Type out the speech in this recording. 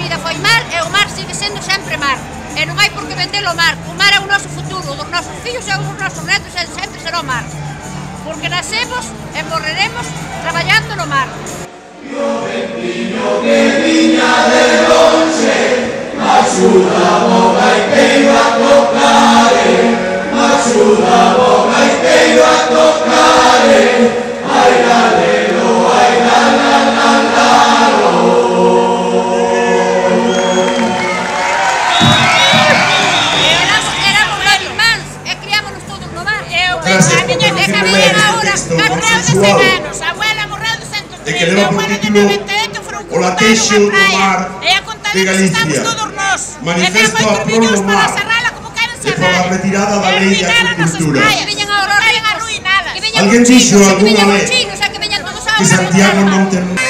vida foi mal e o mar sigue sendo sempre mar. E non hai por que vender o mar. O mar é o noso futuro, dos nosos fillos e dos nosos netos e sempre será o mar. Porque nacemos e morreremos traballando no mar. Yo ventino que viña de lonxe, axuda o gaiteiro a tocare, axuda o gaiteiro a tocare, ai galero, ai galalaro. Éramos animais e criámonos todos no mar. A miña familia era ahora 4 anos, abuela morreu de 130, de que leva por título O latexo do mar de Galicia, manifesto a prol do mar e pola retirada da lei de agricultura. Alguén dixo alguna vez que Santiago non ten...